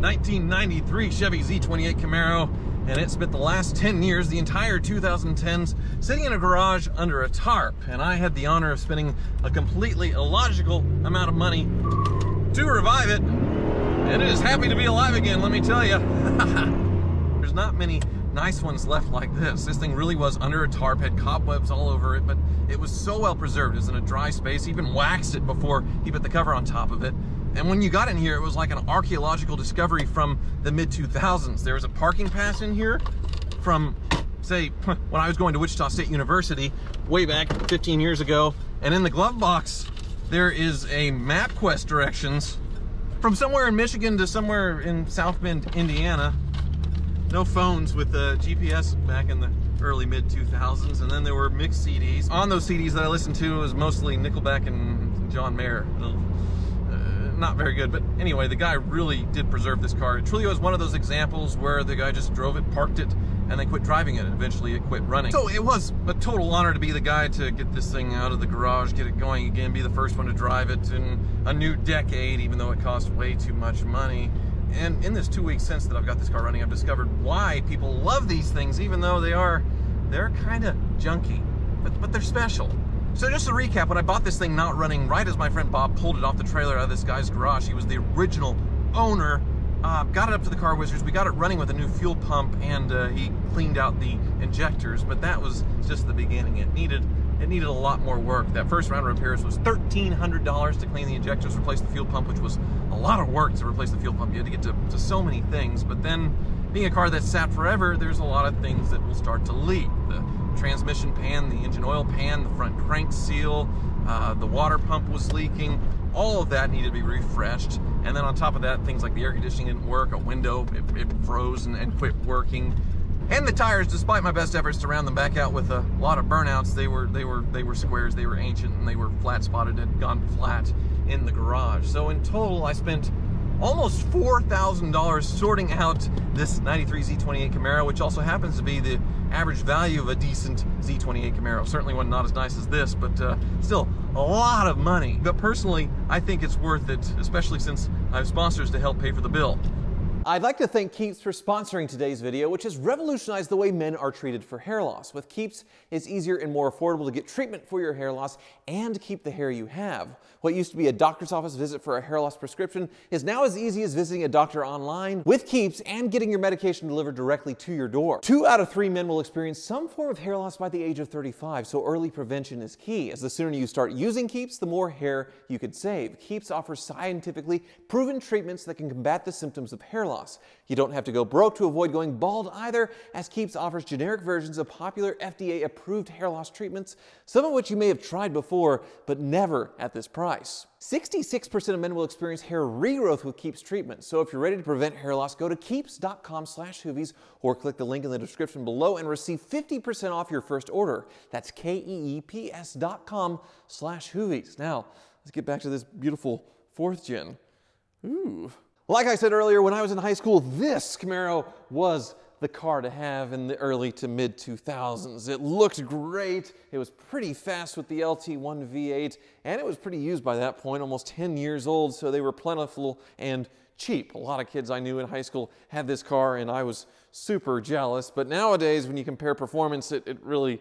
1993 Chevy Z28 Camaro, and it spent the last 10 years, the entire 2010s, sitting in a garage under a tarp. And I had the honor of spending a completely illogical amount of money to revive it, and it is happy to be alive again, let me tell you. There's not many nice ones left like this. This thing really was under a tarp, had cobwebs all over it, but it was so well preserved. It was in a dry space. He even waxed it before he put the cover on top of it. And when you got in here, it was like an archaeological discovery from the mid-2000s. There was a parking pass in here from, say, when I was going to Wichita State University way back 15 years ago. And in the glove box, there is a MapQuest directions from somewhere in Michigan to somewhere in South Bend, Indiana. No phones with the GPS back in the early mid-2000s, and then there were mixed CDs. On those CDs that I listened to, it was mostly Nickelback and John Mayer. Not very good, but anyway, the guy really did preserve this car. It truly was one of those examples where the guy just drove it, parked it, and they quit driving it, and eventually it quit running. So it was a total honor to be the guy to get this thing out of the garage, get it going again, be the first one to drive it in a new decade, even though it cost way too much money. And in this 2 weeks since that I've got this car running, I've discovered why people love these things, even though they're kind of junky, but they're special. So just to recap, when I bought this thing not running, right as my friend Bob pulled it off the trailer out of this guy's garage, he was the original owner, got it up to the car wizards, we got it running with a new fuel pump, and he cleaned out the injectors, but that was just the beginning. It needed a lot more work. That first round of repairs was $1,300 to clean the injectors, replace the fuel pump, which was a lot of work to replace the fuel pump. You had to get to so many things, but then being a car that sat forever, there's a lot of things that will start to leak. The transmission pan, the engine oil pan, the front crank seal, the water pump was leaking. All of that needed to be refreshed. And then on top of that, things like the air conditioning didn't work, a window, it froze and quit working. And the tires, despite my best efforts to round them back out with a lot of burnouts, they were squares, they were ancient, and they were flat spotted and gone flat in the garage. So in total, I spent almost $4,000 sorting out this 93 Z28 Camaro, which also happens to be the average value of a decent Z28 Camaro. Certainly one not as nice as this, but still a lot of money. But personally, I think it's worth it, especially since I have sponsors to help pay for the bill. I'd like to thank Keeps for sponsoring today's video, which has revolutionized the way men are treated for hair loss. With Keeps, it's easier and more affordable to get treatment for your hair loss and keep the hair you have. What used to be a doctor's office visit for a hair loss prescription is now as easy as visiting a doctor online with Keeps and getting your medication delivered directly to your door. 2 out of 3 men will experience some form of hair loss by the age of 35, so early prevention is key. As the sooner you start using Keeps, the more hair you could save. Keeps offers scientifically proven treatments that can combat the symptoms of hair loss. You don't have to go broke to avoid going bald either, as Keeps offers generic versions of popular FDA-approved hair loss treatments, some of which you may have tried before, but never at this price. 66% of men will experience hair regrowth with Keeps treatment, so if you're ready to prevent hair loss, go to keeps.com/hoovies or click the link in the description below and receive 50% off your first order. That's keeps.com/hoovies. Now, let's get back to this beautiful 4th gen. Ooh. Like I said earlier, when I was in high school, this Camaro was the car to have in the early to mid 2000s. It looked great, it was pretty fast with the LT1 V8, and it was pretty used by that point, almost 10 years old, so they were plentiful and cheap. A lot of kids I knew in high school had this car, and I was super jealous, but nowadays when you compare performance, it really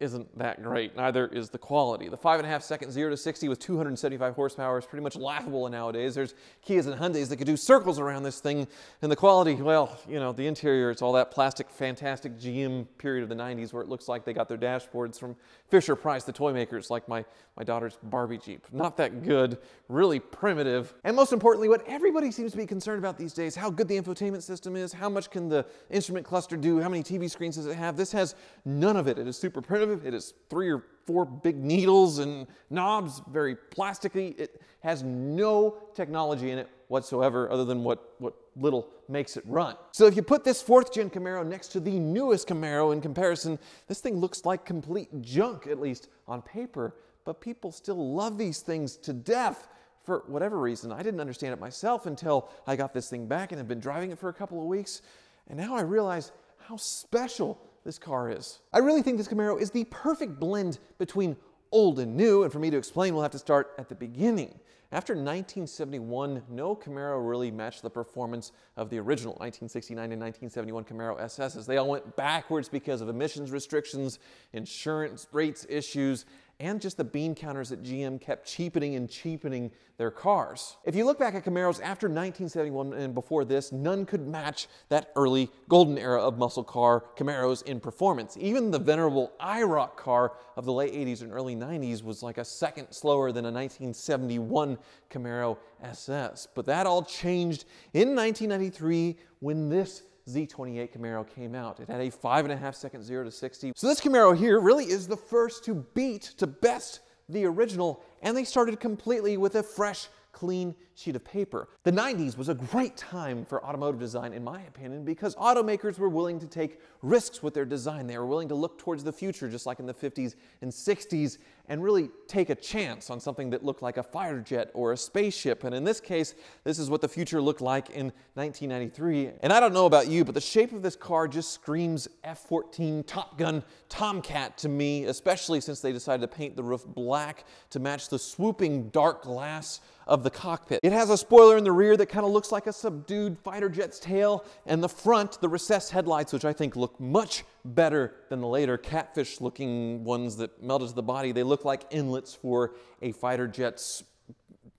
isn't that great. Neither is the quality. The 5.5-second 0 to 60 with 275 horsepower is pretty much laughable nowadays. There's Kias and Hyundais that could do circles around this thing, and the quality, well, you know, the interior, it's all that plastic, fantastic GM period of the 90s where it looks like they got their dashboards from Fisher Price, the toy makers, like my daughter's Barbie Jeep. Not that good, really primitive. And most importantly, what everybody seems to be concerned about these days, how good the infotainment system is, how much can the instrument cluster do, how many TV screens does it have? This has none of it. It is super primitive. It is 3 or 4 big needles and knobs, very plasticky. It has no technology in it whatsoever other than what little makes it run. So if you put this 4th gen Camaro next to the newest Camaro in comparison, this thing looks like complete junk, at least on paper, but people still love these things to death. For whatever reason, I didn't understand it myself until I got this thing back and have been driving it for a couple of weeks, and now I realize how special this car is. I really think this Camaro is the perfect blend between old and new, and for me to explain, we'll have to start at the beginning. After 1971, no Camaro really matched the performance of the original 1969 and 1971 Camaro SSs. They all went backwards because of emissions restrictions, insurance rates issues, and just the bean counters that GM kept cheapening and cheapening their cars. If you look back at Camaros after 1971 and before this, none could match that early golden era of muscle car Camaros in performance. Even the venerable IROC car of the late 80s and early 90s was like a second slower than a 1971 Camaro SS. But that all changed in 1993 when this Z28 Camaro came out. It had a 5.5-second 0 to 60. So this Camaro here really is the first to beat, to best the original, and they started completely with a fresh, clean sheet of paper. The 90s was a great time for automotive design, in my opinion, because automakers were willing to take risks with their design. They were willing to look towards the future, just like in the 50s and 60s, and really take a chance on something that looked like a fighter jet or a spaceship. And in this case, this is what the future looked like in 1993. And I don't know about you, but the shape of this car just screams F-14 Top Gun Tomcat to me, especially since they decided to paint the roof black to match the swooping dark glass of the cockpit. It has a spoiler in the rear that kind of looks like a subdued fighter jet's tail, and the front, the recessed headlights, which I think look much better than the later catfish looking ones that melted to the body. They look like inlets for a fighter jet's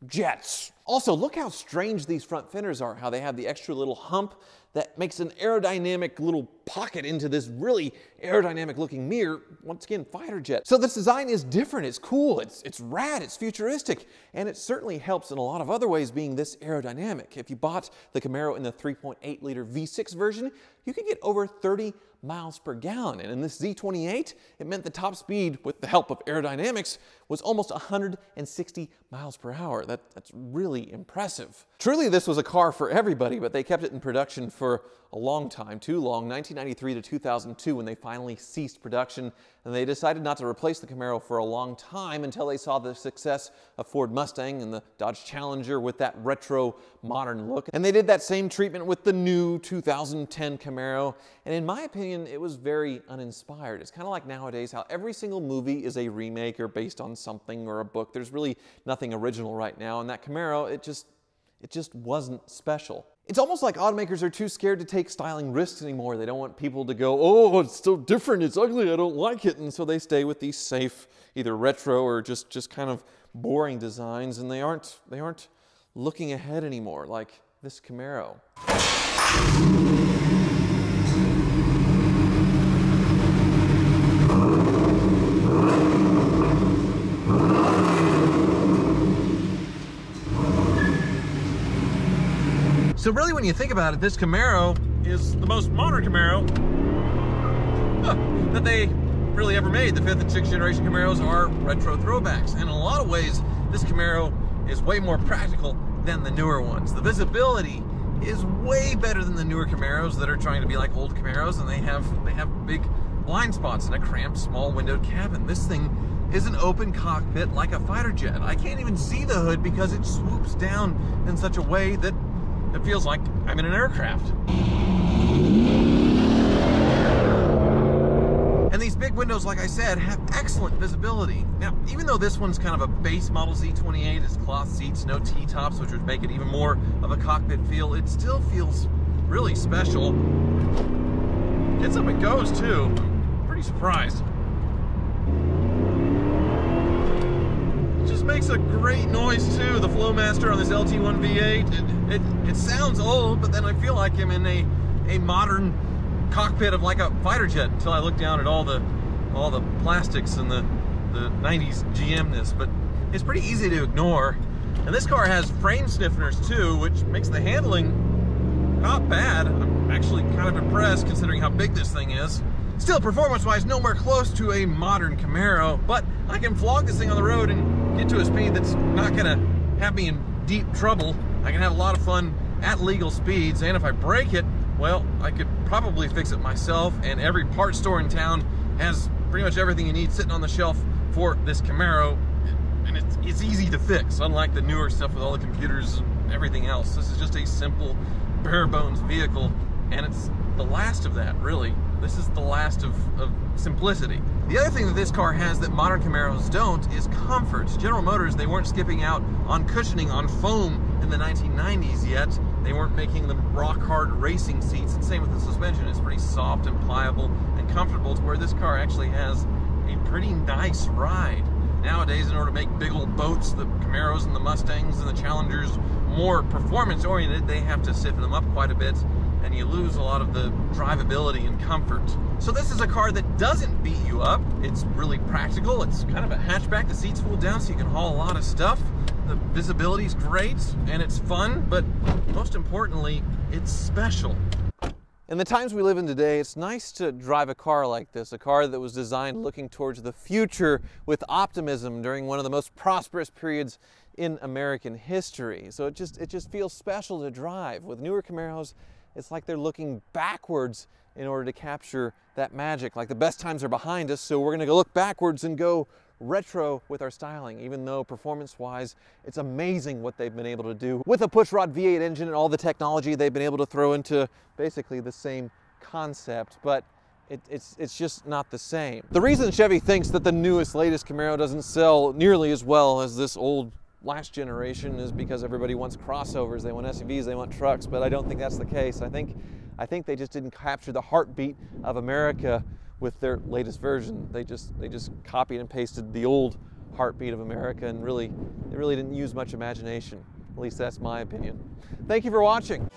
jets. Also, look how strange these front fenders are, how they have the extra little hump that makes an aerodynamic little pocket into this really aerodynamic looking mirror, once again, fighter jet. So this design is different, it's cool, it's rad, it's futuristic, and it certainly helps in a lot of other ways being this aerodynamic. If you bought the Camaro in the 3.8 liter V6 version, you could get over 30 miles per gallon, and in this Z28, it meant the top speed, with the help of aerodynamics, was almost 160 miles per hour. That's really impressive. Truly, this was a car for everybody, but they kept it in production for a long time, too long, 1993 to 2002, when they finally ceased production, and they decided not to replace the Camaro for a long time until they saw the success of Ford Mustang and the Dodge Challenger with that retro modern look. And they did that same treatment with the new 2010 Camaro, and in my opinion, it was very uninspired. It's kind of like nowadays how every single movie is a remake or based on something or a book. There's really nothing original right now, and that Camaro, it just wasn't special. It's almost like automakers are too scared to take styling risks anymore. They don't want people to go, oh, it's so different, it's ugly, I don't like it. And so they stay with these safe, either retro or just kind of boring designs, and they aren't looking ahead anymore, like this Camaro. So really, when you think about it, this Camaro is the most modern Camaro that they really ever made. The 5th and 6th generation Camaros are retro throwbacks. And in a lot of ways, this Camaro is way more practical than the newer ones. The visibility is way better than the newer Camaros that are trying to be like old Camaros, and they have big blind spots in a cramped, small windowed cabin. This thing is an open cockpit like a fighter jet. I can't even see the hood because it swoops down in such a way that it feels like I'm in an aircraft. And these big windows, like I said, have excellent visibility. Now, even though this one's kind of a base model Z28, it's cloth seats, no T-tops, which would make it even more of a cockpit feel, it still feels really special. Gets up and goes too. I'm pretty surprised. Makes a great noise too, the Flowmaster on this LT1 V8. It sounds old, but then I feel like I'm in a modern cockpit of like a fighter jet until I look down at all the plastics and the 90s GMness. But it's pretty easy to ignore. And this car has frame stiffeners too, which makes the handling not bad. I'm actually kind of impressed considering how big this thing is. Still, performance-wise, nowhere close to a modern Camaro, but I can flog this thing on the road and get to a speed that's not gonna have me in deep trouble. I can have a lot of fun at legal speeds, and if I break it, well, I could probably fix it myself, and every parts store in town has pretty much everything you need sitting on the shelf for this Camaro, and it's easy to fix, unlike the newer stuff with all the computers and everything else. This is just a simple, bare bones vehicle, and it's the last of that, really. This is the last of simplicity. The other thing that this car has that modern Camaros don't is comfort. General Motors, they weren't skipping out on cushioning, on foam in the 1990s yet. They weren't making them rock-hard racing seats. And same with the suspension. It's pretty soft and pliable and comfortable, to where this car actually has a pretty nice ride. Nowadays, in order to make big old boats, the Camaros and the Mustangs and the Challengers more performance-oriented, they have to stiffen them up quite a bit, and you lose a lot of the drivability and comfort. So this is a car that doesn't beat you up. It's really practical. It's kind of a hatchback. The seats fold down so you can haul a lot of stuff. The visibility's great, and it's fun, but most importantly, it's special. In the times we live in today, it's nice to drive a car like this, a car that was designed looking towards the future with optimism during one of the most prosperous periods in American history. So it just feels special to drive. With newer Camaros, it's like they're looking backwards in order to capture that magic. Like the best times are behind us, so we're gonna go look backwards and go retro with our styling, even though performance-wise, it's amazing what they've been able to do with a pushrod V8 engine and all the technology they've been able to throw into basically the same concept, but it's just not the same. The reason Chevy thinks that the newest, latest Camaro doesn't sell nearly as well as this old last generation is because everybody wants crossovers, they want SUVs, they want trucks, but I don't think that's the case. I think they just didn't capture the heartbeat of America with their latest version. They just copied and pasted the old heartbeat of America, and really didn't use much imagination. At least that's my opinion. Thank you for watching.